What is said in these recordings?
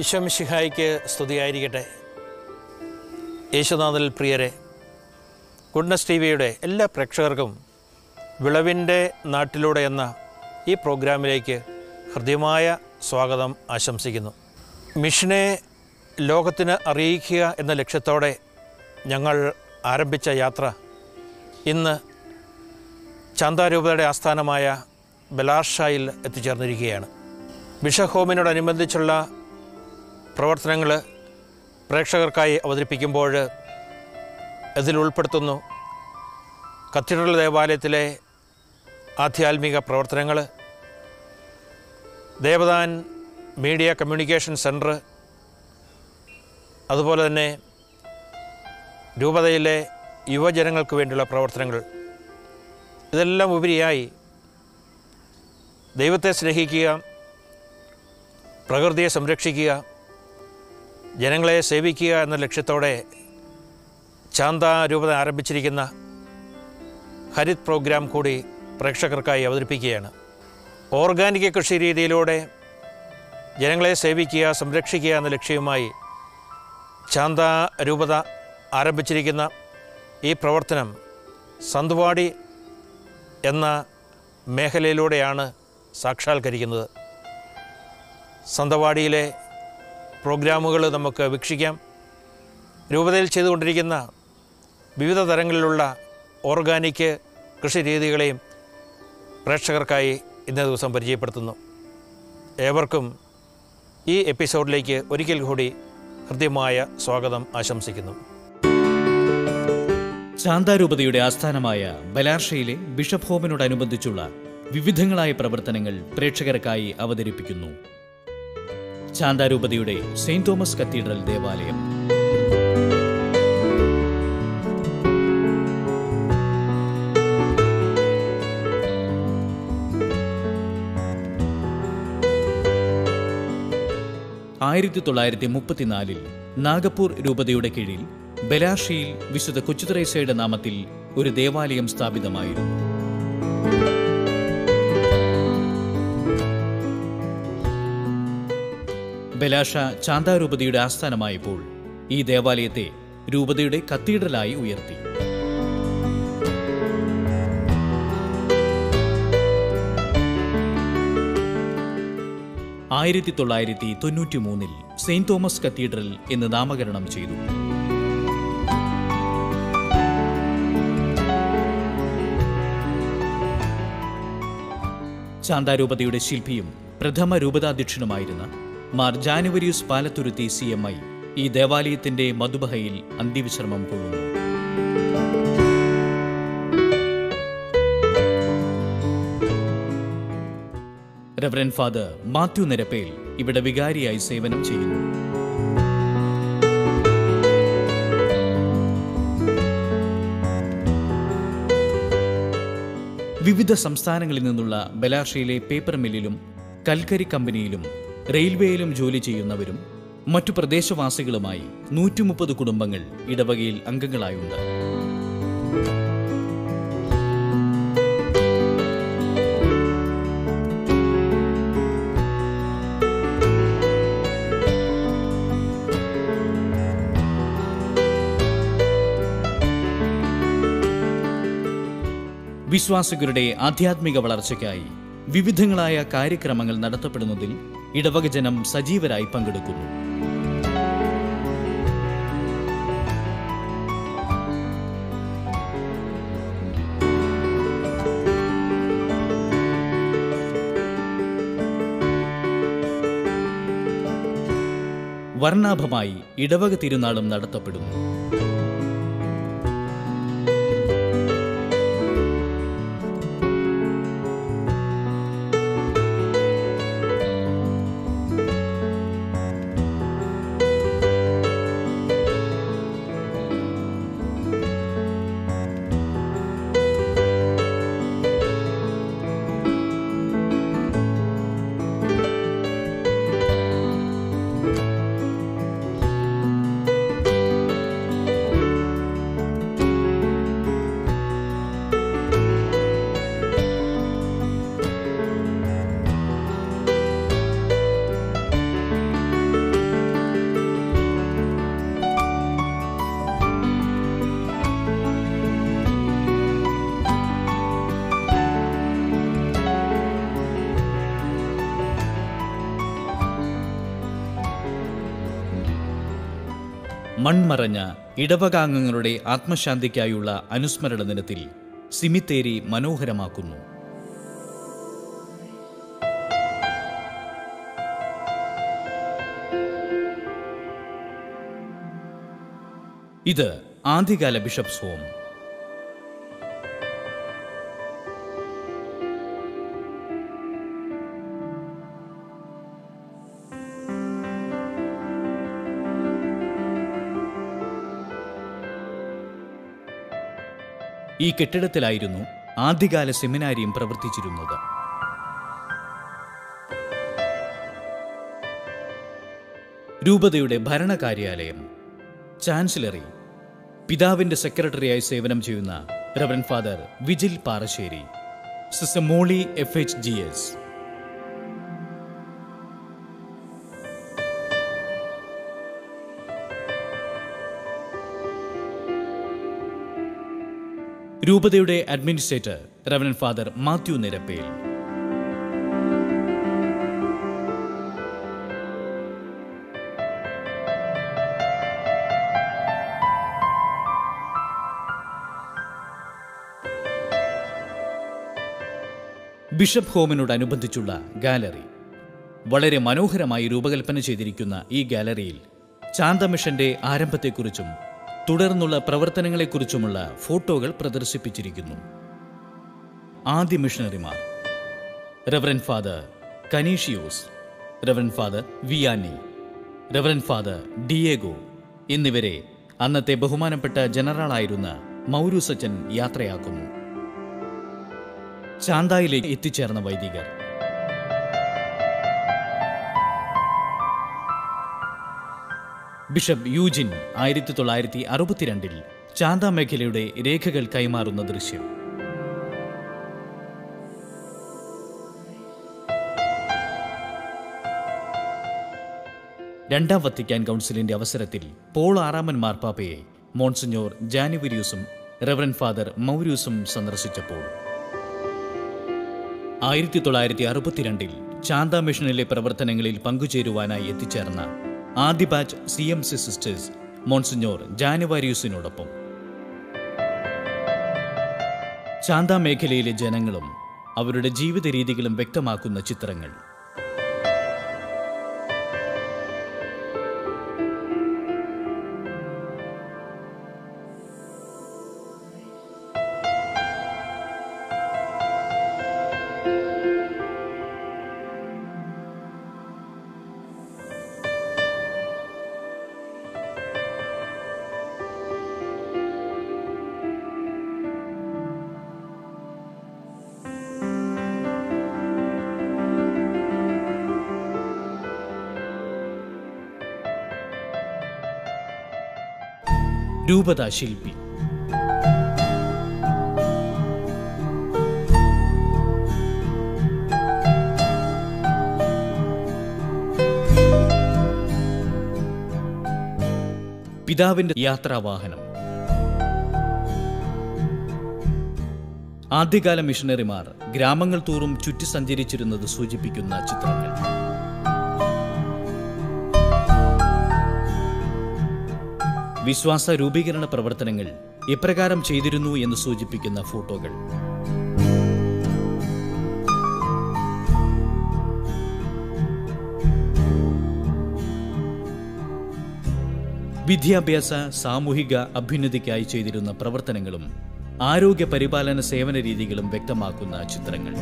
ഈശോ മിശിഹായിക്ക് സ്തുതിയായിരിക്കട്ടെ. യേശുനാഥൽ പ്രിയരെ, ഗുഡ്നസ് ടി വിയുടെ എല്ലാ പ്രേക്ഷകർക്കും വിളവിൻ്റെ നാട്ടിലൂടെ എന്ന ഈ പ്രോഗ്രാമിലേക്ക് ഹൃദ്യമായ സ്വാഗതം ആശംസിക്കുന്നു. മിഷനെ ലോകത്തിന് അറിയിക്കുക എന്ന ലക്ഷ്യത്തോടെ ഞങ്ങൾ ആരംഭിച്ച യാത്ര ഇന്ന് ചാന്താരൂപതയുടെ ആസ്ഥാനമായ ബലാർഷായിൽ എത്തിച്ചേർന്നിരിക്കുകയാണ്. വിഷഹോമിനോടനുബന്ധിച്ചുള്ള പ്രവർത്തനങ്ങൾ പ്രേക്ഷകർക്കായി അവതരിപ്പിക്കുമ്പോൾ ഇതിലുൾപ്പെടുത്തുന്നു കത്തീഡ്രൽ ദേവാലയത്തിലെ ആധ്യാത്മിക പ്രവർത്തനങ്ങൾ, ദേവദാൻ മീഡിയ കമ്മ്യൂണിക്കേഷൻ സെൻറ്റർ, അതുപോലെ തന്നെ രൂപതയിലെ യുവജനങ്ങൾക്ക് വേണ്ടിയുള്ള പ്രവർത്തനങ്ങൾ. ഇതെല്ലാം ഉപരിയായി ദൈവത്തെ സ്നേഹിക്കുക, പ്രകൃതിയെ സംരക്ഷിക്കുക, ജനങ്ങളെ സേവിക്കുക എന്ന ലക്ഷ്യത്തോടെ ചാന്ത രൂപത ആരംഭിച്ചിരിക്കുന്ന ഹരിത് പ്രോഗ്രാം കൂടി പ്രേക്ഷകർക്കായി അവതരിപ്പിക്കുകയാണ്. ഓർഗാനിക് കൃഷി രീതിയിലൂടെ ജനങ്ങളെ സേവിക്കുക, സംരക്ഷിക്കുക എന്ന ലക്ഷ്യവുമായി ചാന്ത രൂപത ആരംഭിച്ചിരിക്കുന്ന ഈ പ്രവർത്തനം സന്തുവാടി എന്ന മേഖലയിലൂടെയാണ് സാക്ഷാത്കരിക്കുന്നത്. സന്തവാടിയിലെ പ്രോഗ്രാമുകൾ നമുക്ക് വീക്ഷിക്കാം. രൂപതയിൽ ചെയ്തുകൊണ്ടിരിക്കുന്ന വിവിധ തരങ്ങളിലുള്ള ഓർഗാനിക് കൃഷി രീതികളെയും പ്രേക്ഷകർക്കായി ഇന്നേ ദിവസം പരിചയപ്പെടുത്തുന്നു. ഏവർക്കും ഈ എപ്പിസോഡിലേക്ക് ഒരിക്കൽ കൂടി ഹൃദ്യമായ സ്വാഗതം ആശംസിക്കുന്നു. ചാന്താരൂപതയുടെ ആസ്ഥാനമായ ബലാർഷയിലെ ബിഷപ്പ് ഹോമിനോടനുബന്ധിച്ചുള്ള വിവിധങ്ങളായ പ്രവർത്തനങ്ങൾ പ്രേക്ഷകർക്കായി അവതരിപ്പിക്കുന്നു ചാന്താരൂപതയുടെ സെയിന്റ് തോമസ് കത്തീഡ്രൽ ദേവാലയം. ിൽ നാഗപ്പൂർ രൂപതയുടെ കീഴിൽ ബലാർഷിയിൽ വിശുദ്ധ കൊച്ചുത്രേസ്യയുടെ നാമത്തിൽ ഒരു ദേവാലയം സ്ഥാപിതമായിരുന്നു. ബലാർഷ ചാന്താരൂപതയുടെ ആസ്ഥാനമായപ്പോൾ ഈ ദേവാലയത്തെ രൂപതയുടെ കത്തീഡ്രലായി ഉയർത്തി. ആയിരത്തി 1993 സെയിന്റ് തോമസ് കത്തീഡ്രൽ എന്ന് നാമകരണം ചെയ്തു. ചാന്താരൂപതയുടെ ശില്പിയും പ്രഥമ രൂപതാധ്യക്ഷനുമായിരുന്ന മാർ ജാനുവരിയുസ് പാലത്തുരുത്തി CMI ഈ ദേവാലയത്തിന്റെ മധുബഹയിൽ അന്ത്യവിശ്രമം കൊള്ളുന്നു. റെവറൻഡ് ഫാദർ മാത്യു നിരപ്പേൽ ഇവിടെ വികാരിയായി സേവനം ചെയ്യുന്നു. വിവിധ സംസ്ഥാനങ്ങളിൽ നിന്നുള്ള ബലാർഷയിലെ പേപ്പർ മില്ലിലും കൽക്കരി കമ്പനിയിലും റെയിൽവേയിലും ജോലി ചെയ്യുന്നവരും മറ്റു പ്രദേശവാസികളുമായി 130 കുടുംബങ്ങൾ ഇടവകയിൽ അംഗങ്ങളായുണ്ട്. വിശ്വാസികളുടെ ആധ്യാത്മിക വളർച്ചയ്ക്കായി വിവിധങ്ങളായ കാര്യക്രമങ്ങൾ നടത്തപ്പെടുന്നതിൽ ഇടവക ജനം സജീവരായി പങ്കെടുക്കുന്നു. വർണ്ണാഭമായി ഇടവക തിരുനാളും നടത്തപ്പെടുന്നു. മൺമറഞ്ഞ ഇടവകാംഗങ്ങളുടെ ആത്മശാന്തിക്കായുള്ള അനുസ്മരണ ദിനത്തിൽ സിമിത്തേരി മനോഹരമാക്കുന്നു. ഇത് ആദ്യകാല ബിഷപ്സ് ഹോം. ഈ കെട്ടിടത്തിലായിരുന്നു ആദ്യകാല സെമിനാരിയും പ്രവർത്തിച്ചിരുന്നത്. രൂപതയുടെ ഭരണകാര്യാലയം, ചാൻസലറി, പിതാവിന്റെ സെക്രട്ടറിയായി സേവനം ചെയ്യുന്ന reverend father vigil Parassery, sister Molly FHGS, രൂപതയുടെ administrator reverend father Mathew Nirappel, bishop ഹോമിനോടനുബന്ധിച്ചുള്ള ഗാലറി. വളരെ മനോഹരമായി രൂപകൽപ്പന ചെയ്തിരിക്കുന്ന ഈ ഗാലറിയിൽ ചാന്ത മിഷന്റെ ആരംഭത്തെക്കുറിച്ചും തുടർന്നുള്ള പ്രവർത്തനങ്ങളെക്കുറിച്ചുമുള്ള ഫോട്ടോകൾ പ്രദർശിപ്പിച്ചിരിക്കുന്നു. ആദ്യ മിഷണറിമാർ reverend father Canisius, reverend father Vianney, reverend father Diego എന്നിവരെ അന്നത്തെ ബഹുമാനപ്പെട്ട ജനറലായിരുന്ന മൗരൂസച്ചൻ യാത്രയാക്കുന്നു. ചാന്തായിലേക്ക് എത്തിച്ചേർന്ന വൈദികർ ബിഷപ്പ് യൂജിൻ 1962-ൽ ചാന്ത മേഖലയുടെ രേഖകൾ കൈമാറുന്ന ദൃശ്യം. രണ്ടാം വത്തിക്കാൻ കൗൺസിലിന്റെ അവസരത്തിൽ പോൾ ആറാമൻ മാർപ്പാപ്പയെ മോൺസിഞ്ഞോർ ജാനുവരിയൂസും റെവറൻഡ് ഫാദർ മൗരൂസും സന്ദർശിച്ചപ്പോൾ 1962-ൽ ചാന്ത മിഷനിലെ പ്രവർത്തനങ്ങളിൽ പങ്കുചേരുവാനായി എത്തിച്ചേർന്ന ആദ്യ ബാച്ച് CMC സിസ്റ്റേഴ്സ് മോൺസിഞ്ഞോർ ജാനുവരിയൂസിനോടൊപ്പം ചാന്ത മേഖലയിലെ ജനങ്ങളും അവരുടെ ജീവിത രീതികളും വ്യക്തമാക്കുന്ന ചിത്രങ്ങൾ. രൂപതാ ശില്പി പിതാവിന്റെ യാത്രാവാഹനം, ആദ്യകാല മിഷണറിമാർ ഗ്രാമങ്ങൾ തോറും ചുറ്റി സഞ്ചരിച്ചിരുന്നത് സൂചിപ്പിക്കുന്ന ചിത്രങ്ങൾ. വിശ്വാസ രൂപീകരണ പ്രവർത്തനങ്ങൾ എപ്രകാരം ചെയ്തിരുന്നു എന്ന് സൂചിപ്പിക്കുന്ന ഫോട്ടോകൾ. വിദ്യാഭ്യാസ സാമൂഹിക അഭ്യുന്നതിക്കായി ചെയ്തിരുന്ന പ്രവർത്തനങ്ങളും ആരോഗ്യ പരിപാലന സേവന രീതികളും വ്യക്തമാക്കുന്ന ചിത്രങ്ങൾ.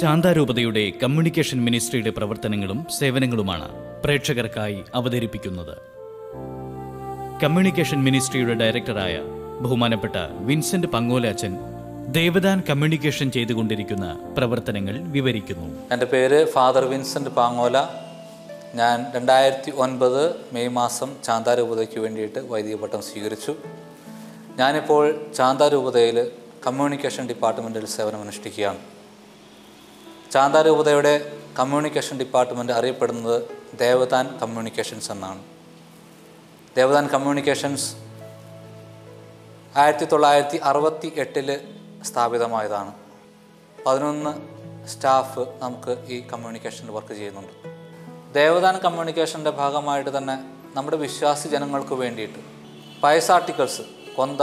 ചാന്താരൂപതയുടെ കമ്മ്യൂണിക്കേഷൻ മിനിസ്ട്രിയുടെ പ്രവർത്തനങ്ങളും സേവനങ്ങളുമാണ് പ്രേക്ഷകർക്കായി അവതരിപ്പിക്കുന്നത്. കമ്മ്യൂണിക്കേഷൻ മിനിസ്ട്രിയുടെ ഡയറക്ടറായ ബഹുമാനപ്പെട്ട വിൻസെന്റ് പങ്ങോലച്ചൻ ദേവദാൻ കമ്മ്യൂണിക്കേഷൻ ചെയ്തുകൊണ്ടിരിക്കുന്ന പ്രവർത്തനങ്ങൾ വിവരിക്കുന്നു. എൻ്റെ പേര് ഫാദർ വിൻസെന്റ് പാങ്ങോല. ഞാൻ 2009 മെയ് മാസം ചാന്താരൂപതയ്ക്ക് വേണ്ടിയിട്ട് വൈദിക പട്ടം സ്വീകരിച്ചു. ഞാനിപ്പോൾ ചാന്താരൂപതയിൽ കമ്മ്യൂണിക്കേഷൻ ഡിപ്പാർട്ട്മെൻറ്റിൽ സേവനമനുഷ്ഠിക്കുകയാണ്. ചാന്ദ രൂപതയുടെ കമ്മ്യൂണിക്കേഷൻ ഡിപ്പാർട്ട്മെൻറ്റ് അറിയപ്പെടുന്നത് ദേവദാൻ കമ്മ്യൂണിക്കേഷൻസ് എന്നാണ്. ദേവദാൻ കമ്മ്യൂണിക്കേഷൻസ് 1968 സ്ഥാപിതമായതാണ്. 11 സ്റ്റാഫ് നമുക്ക് ഈ കമ്മ്യൂണിക്കേഷനിൽ വർക്ക് ചെയ്യുന്നുണ്ട്. ദേവദാൻ കമ്മ്യൂണിക്കേഷൻ്റെ ഭാഗമായിട്ട് തന്നെ നമ്മുടെ വിശ്വാസി ജനങ്ങൾക്ക് വേണ്ടിയിട്ട് പൈസ ആർട്ടിക്കിൾസ്, കൊന്ത,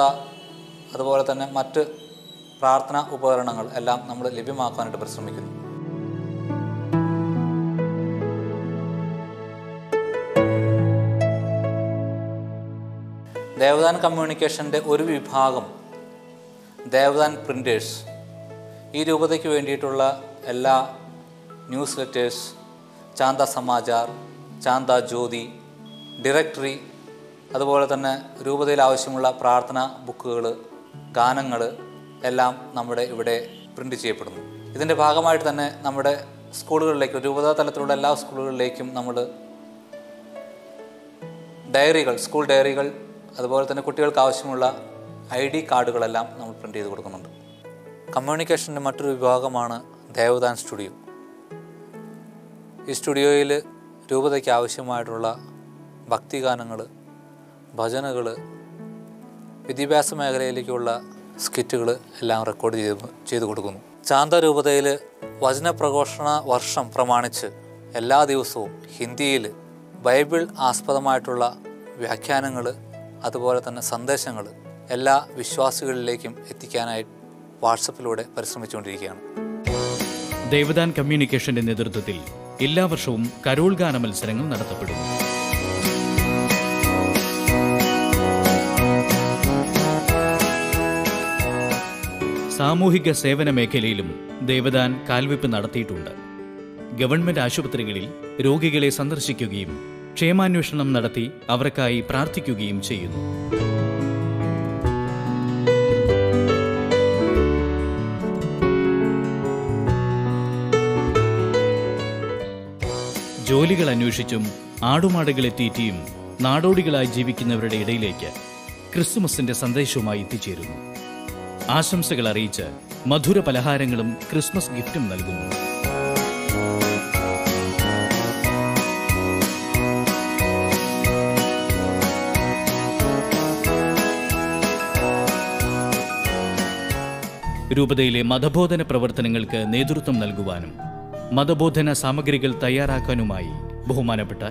അതുപോലെ തന്നെ മറ്റ് പ്രാർത്ഥനാ ഉപകരണങ്ങൾ എല്ലാം നമ്മൾ ലഭ്യമാക്കാനായിട്ട് പരിശ്രമിക്കുന്നു. ദേവദാൻ കമ്മ്യൂണിക്കേഷൻ്റെ ഒരു വിഭാഗം ദേവദാൻ പ്രിൻറ്റേഴ്സ്, ഈ രൂപതയ്ക്ക് വേണ്ടിയിട്ടുള്ള എല്ലാ newsletters, Chanda Samachar, Chanda Jyoti, directory, അതുപോലെ തന്നെ രൂപതയിൽ ആവശ്യമുള്ള പ്രാർത്ഥന ബുക്കുകൾ, ഗാനങ്ങൾ എല്ലാം നമ്മുടെ ഇവിടെ പ്രിൻ്റ് ചെയ്യപ്പെടുന്നു. ഇതിൻ്റെ ഭാഗമായിട്ട് തന്നെ നമ്മുടെ സ്കൂളുകളിലേക്ക്, രൂപതാ തലത്തിലുള്ള എല്ലാ സ്കൂളുകളിലേക്കും നമ്മൾ ഡയറികൾ, സ്കൂൾ ഡയറികൾ, അതുപോലെ തന്നെ കുട്ടികൾക്ക് ആവശ്യമുള്ള ID കാർഡുകളെല്ലാം നമ്മൾ പ്രിൻ്റ് ചെയ്ത് കൊടുക്കുന്നുണ്ട്. കമ്മ്യൂണിക്കേഷൻ്റെ മറ്റൊരു വിഭാഗമാണ് ദേവദാൻ സ്റ്റുഡിയോ. ഈ സ്റ്റുഡിയോയിൽ രൂപതയ്ക്ക് ആവശ്യമായിട്ടുള്ള ഭക്തിഗാനങ്ങൾ, ഭജനകൾ, വിദ്യാഭ്യാസ മേഖലയിലേക്കുള്ള സ്കിറ്റുകൾ എല്ലാം റെക്കോർഡ് ചെയ്ത് കൊടുക്കുന്നു. ചാന്ത രൂപതയിൽ വചനപ്രഘോഷണ വർഷം പ്രമാണിച്ച് എല്ലാ ദിവസവും ഹിന്ദിയിൽ ബൈബിൾ ആസ്പദമായിട്ടുള്ള വ്യാഖ്യാനങ്ങൾ, അതുപോലെ തന്നെ സന്ദേശങ്ങൾ എല്ലാ വിശ്വാസികളിലേക്കും എത്തിക്കാനായി വാട്സപ്പിലൂടെ പരിശ്രമിച്ചുകൊണ്ടിരിക്കുകയാണ്. ദേവദാൻ കമ്മ്യൂണിക്കേഷന്റെ നേതൃത്വത്തിൽ എല്ലാ വർഷവും കരോൾ ഗാന മത്സരങ്ങൾ നടത്തപ്പെടും. സാമൂഹിക സേവന മേഖലയിലും ദേവദാൻ കാൽവെപ്പ് നടത്തിയിട്ടുണ്ട്. ഗവൺമെന്റ് ആശുപത്രികളിൽ രോഗികളെ സന്ദർശിക്കുകയും ക്ഷേമാന്വേഷണം നടത്തി അവർക്കായി പ്രാർത്ഥിക്കുകയും ചെയ്യുന്നു. ജോലികൾ അന്വേഷിച്ചും ആടുമാടുകളെ തീറ്റിയും നാടോടികളായി ജീവിക്കുന്നവരുടെ ഇടയിലേക്ക് ക്രിസ്മസിന്റെ സന്ദേശവുമായി എത്തിച്ചേരുന്നു. ആശംസകൾ അറിയിച്ച് മധുര പലഹാരങ്ങളും ക്രിസ്മസ് ഗിഫ്റ്റും നൽകുന്നു. രൂപതയിലെ മതബോധന പ്രവർത്തനങ്ങൾക്ക് നേതൃത്വം നൽകുവാനും മതബോധന സാമഗ്രികൾ തയ്യാറാക്കാനുമായി ബഹുമാനപ്പെട്ട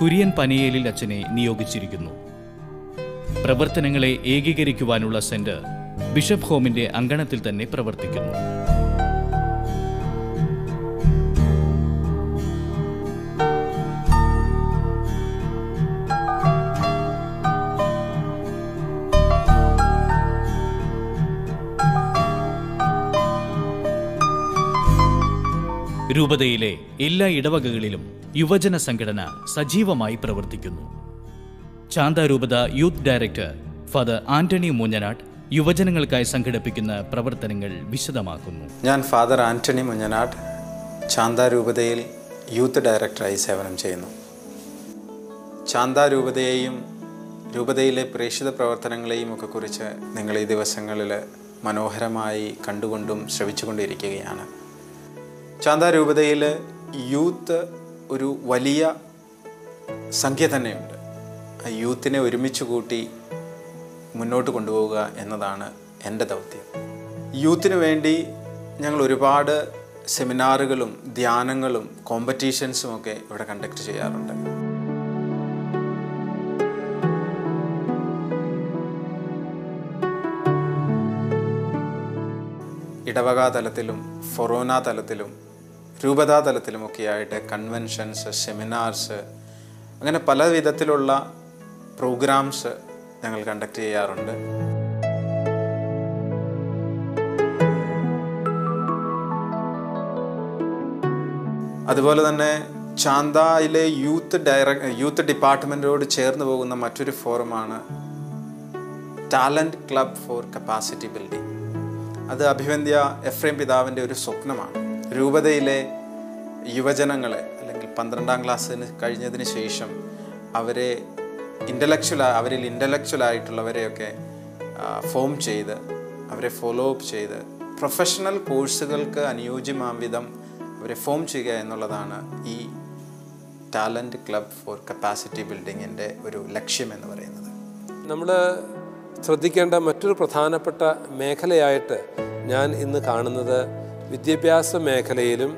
കുര്യൻ പനയേലിൽ അച്ഛനെ നിയോഗിച്ചിരിക്കുന്നു. പ്രവർത്തനങ്ങളെ ഏകീകരിക്കുവാനുള്ള സെന്റർ ബിഷപ്പ് ഹോമിന്റെ അങ്കണത്തിൽ തന്നെ പ്രവർത്തിക്കുന്നു. രൂപതയിലെ എല്ലാ ഇടവകകളിലും യുവജന സംഘടന സജീവമായി പ്രവർത്തിക്കുന്നു. ചാന്ത രൂപത youth director father Antony Munjanad യുവജനങ്ങൾക്കായി സംഘടിപ്പിക്കുന്ന പ്രവർത്തനങ്ങൾ വിശദമാക്കുന്നു. ഞാൻ ഫാദർ ആന്റണി മുഞ്ഞനാട് ചാന്ത രൂപതയിൽ യൂത്ത് ഡയറക്ടറായി സേവനം ചെയ്യുന്നു. ചാന്ത രൂപതയെയും രൂപതയിലെ പ്രേക്ഷിത പ്രവർത്തനങ്ങളെയും ഒക്കെ കുറിച്ച് നിങ്ങൾ ഈ ദിവസങ്ങളിൽ മനോഹരമായി കണ്ടുകൊണ്ടും ശ്രവിച്ചുകൊണ്ടിരിക്കുകയാണ്. ചാന്ത രൂപതയിൽ യൂത്ത് ഒരു വലിയ സംഖ്യ തന്നെയുണ്ട്. ആ യൂത്തിനെ ഒരുമിച്ച് കൂട്ടി മുന്നോട്ട് കൊണ്ടുപോവുക എന്നതാണ് എൻ്റെ ദൗത്യം. യൂത്തിന് വേണ്ടി ഞങ്ങൾ ഒരുപാട് സെമിനാറുകളും ധ്യാനങ്ങളും കോമ്പറ്റീഷൻസും ഒക്കെ ഇവിടെ കണ്ടക്ട് ചെയ്യാറുണ്ട്. ഇടവകാ തലത്തിലും ഫൊറോന തലത്തിലും രൂപതാ തലത്തിലുമൊക്കെയായിട്ട് കൺവെൻഷൻസ്, സെമിനാർസ്, അങ്ങനെ പല വിധത്തിലുള്ള പ്രോഗ്രാംസ് ഞങ്ങൾ കണ്ടക്ട് ചെയ്യാറുണ്ട്. അതുപോലെ തന്നെ ചാന്തയിലെ യൂത്ത് ഡിപ്പാർട്ട്മെൻറ്റോട് ചേർന്ന് പോകുന്ന മറ്റൊരു ഫോറമാണ് talent club for capacity building. അത് അഭിവന്ദ്യ എഫ്രേം പിതാവിൻ്റെ ഒരു സ്വപ്നമാണ്. രൂപതയിലെ യുവജനങ്ങളെ, അല്ലെങ്കിൽ 12ാം ക്ലാസ്സിന് കഴിഞ്ഞതിന് ശേഷം അവരെ അവരിൽ ഇൻ്റലക്ച്വലായിട്ടുള്ളവരെയൊക്കെ ഫോം ചെയ്ത് അവരെ ഫോളോ അപ്പ് ചെയ്ത് പ്രൊഫഷണൽ കോഴ്സുകൾക്ക് അനുയോജ്യമാം വിധം അവരെ ഫോം ചെയ്യുക എന്നുള്ളതാണ് ഈ ടാലൻറ്റ് ക്ലബ് ഫോർ കപ്പാസിറ്റി ബിൽഡിങ്ങിൻ്റെ ഒരു ലക്ഷ്യമെന്ന് പറയുന്നത്. നമ്മൾ ശ്രദ്ധിക്കേണ്ട മറ്റൊരു പ്രധാനപ്പെട്ട മേഖലയായിട്ട് ഞാൻ ഇന്ന് കാണുന്നത് വിദ്യാഭ്യാസ മേഖലയിലും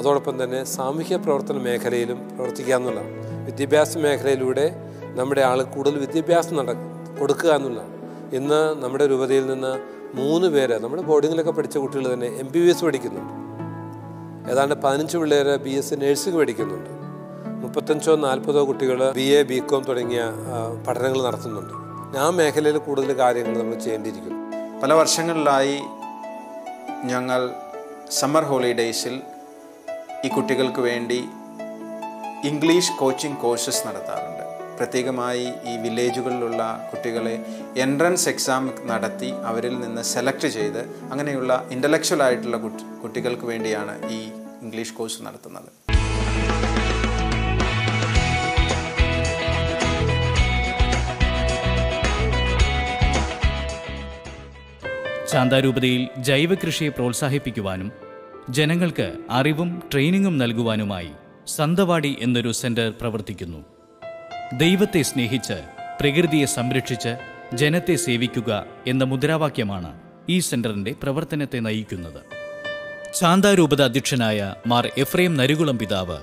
അതോടൊപ്പം തന്നെ സാമൂഹ്യ പ്രവർത്തന മേഖലയിലും പ്രവർത്തിക്കുക എന്നുള്ളതാണ്. വിദ്യാഭ്യാസ മേഖലയിലൂടെ നമ്മുടെ ആൾ കൂടുതൽ വിദ്യാഭ്യാസം കൊടുക്കുക എന്നുള്ളതാണ്. ഇന്ന് നമ്മുടെ രൂപതയിൽ നിന്ന് 3 പേര് നമ്മുടെ ബോർഡിങ്ങിലൊക്കെ പഠിച്ച കുട്ടികൾ തന്നെ MBBS പഠിക്കുന്നുണ്ട്. ഏതാണ്ട് 15 പിള്ളേർ BSc നേഴ്സിംഗ് പഠിക്കുന്നുണ്ട്. 35-40 കുട്ടികൾ BA BCom തുടങ്ങിയ പഠനങ്ങൾ നടത്തുന്നുണ്ട്. ആ മേഖലയിൽ കൂടുതൽ കാര്യങ്ങൾ നമ്മൾ ചെയ്യേണ്ടിയിരിക്കുന്നു. പല വർഷങ്ങളിലായി ഞങ്ങൾ സമ്മർ ഹോളിഡേയ്സിൽ ഈ കുട്ടികൾക്ക് വേണ്ടി ഇംഗ്ലീഷ് കോച്ചിങ് കോഴ്സസ് നടത്താറുണ്ട്. പ്രത്യേകമായി ഈ വില്ലേജുകളിലുള്ള കുട്ടികളെ എൻട്രൻസ് എക്സാം നടത്തി അവരിൽ നിന്ന് സെലക്ട് ചെയ്ത് അങ്ങനെയുള്ള ഇൻ്റലക്ച്വൽ ആയിട്ടുള്ള കുട്ടികൾക്ക് വേണ്ടിയാണ് ഈ ഇംഗ്ലീഷ് കോഴ്സ് നടത്തുന്നത്. ശാന്ത രൂപതയിൽ ജൈവകൃഷിയെ പ്രോത്സാഹിപ്പിക്കുവാനും ജനങ്ങൾക്ക് അറിവും ട്രെയിനിങ്ങും നൽകുവാനുമായി സന്തവാടി എന്നൊരു സെൻ്റർ പ്രവർത്തിക്കുന്നു. ദൈവത്തെ സ്നേഹിച്ച് പ്രകൃതിയെ സംരക്ഷിച്ച് ജനത്തെ സേവിക്കുക എന്ന മുദ്രാവാക്യമാണ് ഈ സെൻ്ററിൻ്റെ പ്രവർത്തനത്തെ നയിക്കുന്നത്. ശാന്ത രൂപത അധ്യക്ഷനായ മാർ എഫ്രൈം നരികുളം പിതാവ്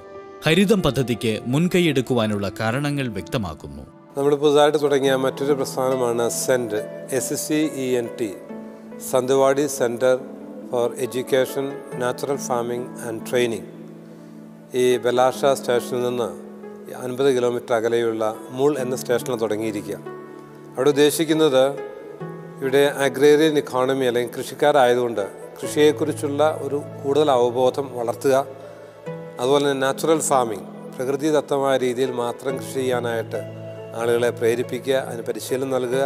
ഹരിതം പദ്ധതിക്ക് മുൻകൈയെടുക്കുവാനുള്ള കാരണങ്ങൾ വ്യക്തമാക്കുന്നു. നമ്മൾ പുതുതായിട്ട് തുടങ്ങിയ മറ്റൊരു പ്രസ്ഥാനമാണ് saint SCENT സന്തവാടി centre for education, natural farming and training. ഈ ബലാഷ സ്റ്റേഷനിൽ നിന്ന് 50 കിലോമീറ്റർ അകലെയുള്ള മൂൾ എന്ന സ്റ്റേഷനിൽ തുടങ്ങിയിരിക്കുക. അവിടെ ഉദ്ദേശിക്കുന്നത് ഇവിടെ അഗ്രേറിയൻ ഇക്കോണമി അല്ലെങ്കിൽ കൃഷിക്കാരായതുകൊണ്ട് കൃഷിയെക്കുറിച്ചുള്ള ഒരു കൂടുതൽ അവബോധം വളർത്തുക. അതുപോലെ തന്നെ നാച്ചുറൽ ഫാമിംഗ്, പ്രകൃതിദത്തമായ രീതിയിൽ മാത്രം കൃഷി ചെയ്യാനായിട്ട് ആളുകളെ പ്രേരിപ്പിക്കുക, അതിന് പരിശീലനം നൽകുക.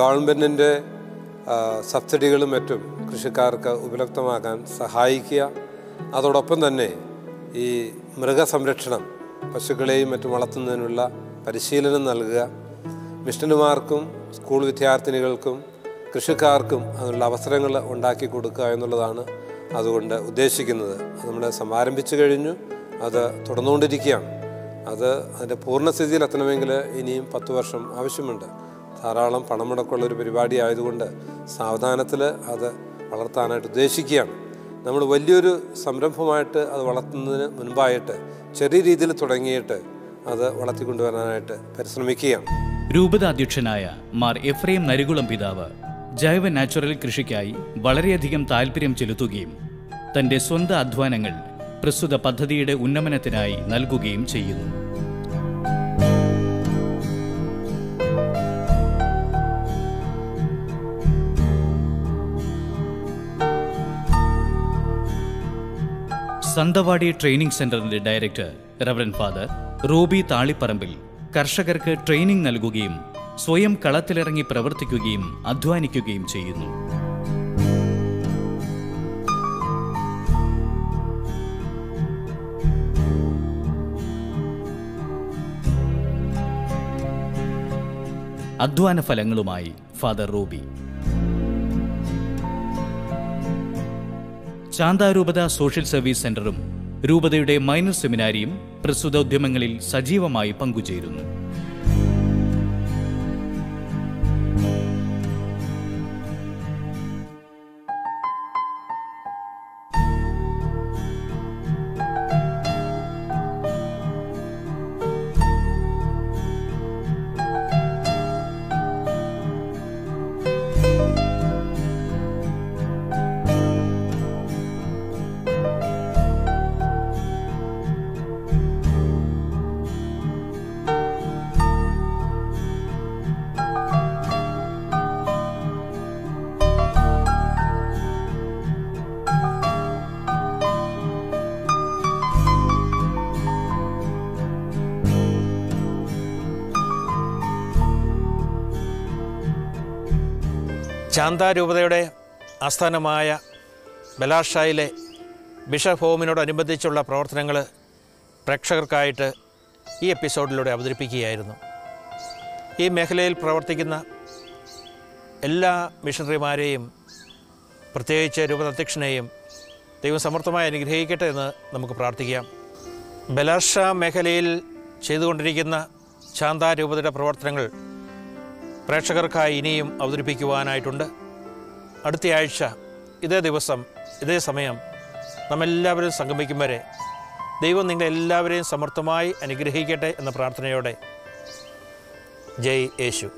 ഗവൺമെൻറ്റിൻ്റെ സബ്സിഡികളും മറ്റും കൃഷിക്കാർക്ക് ഉപലബ്ധമാക്കാൻ സഹായിക്കുക. അതോടൊപ്പം തന്നെ ഈ മൃഗസംരക്ഷണം, പശുക്കളെയും മറ്റും വളർത്തുന്നതിനുള്ള പരിശീലനം നൽകുക. മിഷണറിമാർക്കും സ്കൂൾ വിദ്യാർത്ഥിനികൾക്കും കൃഷിക്കാർക്കും അതിനുള്ള അവസരങ്ങൾ ഉണ്ടാക്കി കൊടുക്കുക എന്നുള്ളതാണ് അതുകൊണ്ട് ഉദ്ദേശിക്കുന്നത്. അത് നമ്മൾ സമാരംഭിച്ചു കഴിഞ്ഞു, അത് തുടർന്നുകൊണ്ടിരിക്കുകയാണ്. അത് അതിൻ്റെ പൂർണ്ണസ്ഥിതിയിൽ എത്തണമെങ്കിൽ ഇനിയും 10 വർഷം ആവശ്യമുണ്ട്. ധാരാളം പണം മുടക്കമുള്ളൊരു പരിപാടി ആയതുകൊണ്ട് സാവധാനത്തിൽ അത് വളർത്താനായിട്ട് ഉദ്ദേശിക്കുകയാണ്. നമ്മൾ വലിയൊരു സംരംഭമായിട്ട് അത് വളർത്തുന്നതിന് മുൻപായിട്ട് ചെറിയ രീതിയിൽ തുടങ്ങിയിട്ട് അത് വളർത്തിക്കൊണ്ടുവരാനായിട്ട് പരിശ്രമിക്കുകയാണ്. രൂപത അധ്യക്ഷനായ മാർ എഫ്രൈം നരികുളം പിതാവ് ജൈവ നാച്ചുറൽ കൃഷിക്കായി വളരെയധികം താല്പര്യം ചെലുത്തുകയും തൻ്റെ സ്വന്തം അധ്വാനങ്ങൾ പ്രസ്തുത പദ്ധതിയുടെ ഉന്നമനത്തിനായി നൽകുകയും ചെയ്യുന്നു. സന്തവാടി ട്രെയിനിങ് സെന്ററിന്റെ director reverend father Robbie Thalipparambil കർഷകർക്ക് ട്രെയിനിങ് നൽകുകയും സ്വയം കളത്തിലിറങ്ങി പ്രവർത്തിക്കുകയും അധ്വാനിക്കുകയും ചെയ്യുന്നു. അധ്വാന ഫലങ്ങളുമായി ഫാദർ റോബി. ശാന്ത രൂപത സോഷ്യൽ സർവീസ് സെന്ററും രൂപതയുടെ മൈനർ സെമിനാരിയും പ്രസ്തുത ഉദ്യമങ്ങളിൽ സജീവമായി പങ്കുചേരുന്നു. ശാന്ത രൂപതയുടെ ആസ്ഥാനമായ ബലാഷായിലെ ബിഷപ്പ് ഹോമിനോടനുബന്ധിച്ചുള്ള പ്രവർത്തനങ്ങൾ പ്രേക്ഷകർക്കായിട്ട് ഈ എപ്പിസോഡിലൂടെ അവതരിപ്പിക്കുകയായിരുന്നു. ഈ മേഖലയിൽ പ്രവർത്തിക്കുന്ന എല്ലാ മിഷണറിമാരെയും പ്രത്യേകിച്ച് രൂപതധ്യക്ഷനെയും ദൈവം സമർത്ഥമായി അനുഗ്രഹിക്കട്ടെ എന്ന് നമുക്ക് പ്രാർത്ഥിക്കാം. ബലാർഷ മേഖലയിൽ ചെയ്തുകൊണ്ടിരിക്കുന്ന ശാന്ത രൂപതയുടെ പ്രവർത്തനങ്ങൾ പ്രേക്ഷകർക്കായി ഇനിയും അവതരിപ്പിക്കുവാനായിട്ടുണ്ട്. അടുത്തയാഴ്ച ഇതേ ദിവസം ഇതേ സമയം നമ്മെല്ലാവരും സംഗമിക്കും വരെ ദൈവം നിങ്ങളെല്ലാവരെയും സമർത്ഥമായി അനുഗ്രഹിക്കട്ടെ എന്ന പ്രാർത്ഥനയോടെ ജയ് യേശു.